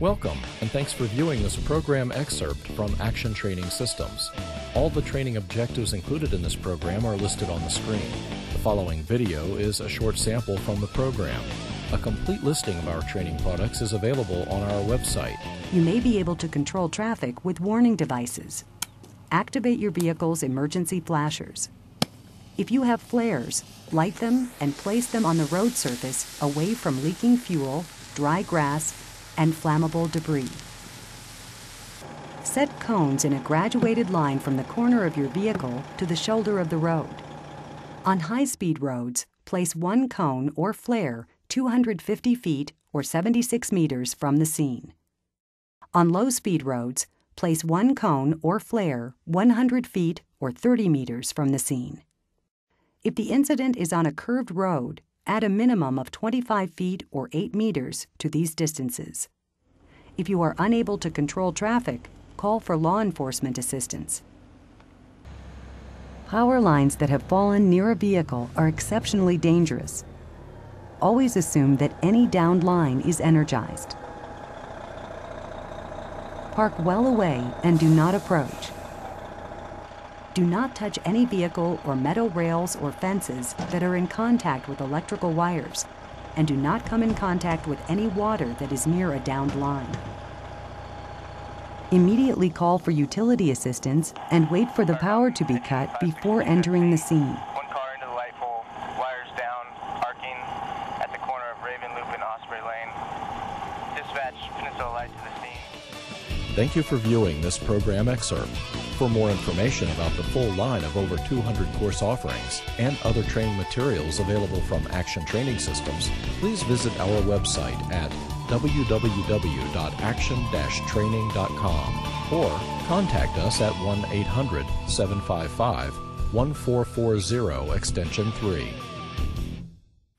Welcome, and thanks for viewing this program excerpt from Action Training Systems. All the training objectives included in this program are listed on the screen. The following video is a short sample from the program. A complete listing of our training products is available on our website. You may be able to control traffic with warning devices. Activate your vehicle's emergency flashers. If you have flares, light them and place them on the road surface away from leaking fuel, dry grass, and flammable debris. Set cones in a graduated line from the corner of your vehicle to the shoulder of the road. On high-speed roads, place one cone or flare 250 feet or 76 meters from the scene. On low-speed roads, place one cone or flare 100 feet or 30 meters from the scene. If the incident is on a curved road, add a minimum of 25 feet or 8 meters to these distances. If you are unable to control traffic, call for law enforcement assistance. Power lines that have fallen near a vehicle are exceptionally dangerous. Always assume that any downed line is energized. Park well away and do not approach. Do not touch any vehicle or metal rails or fences that are in contact with electrical wires, and do not come in contact with any water that is near a downed line. Immediately call for utility assistance and wait for the power to be cut before entering the scene. One car into the light pole, wires down, arcing at the corner of Raven Loop and Osprey Lane. Dispatch Peninsula Light to the scene. Thank you for viewing this program excerpt. For more information about the full line of over 200 course offerings and other training materials available from Action Training Systems, please visit our website at www.action-training.com or contact us at 1-800-755-1440 extension 3.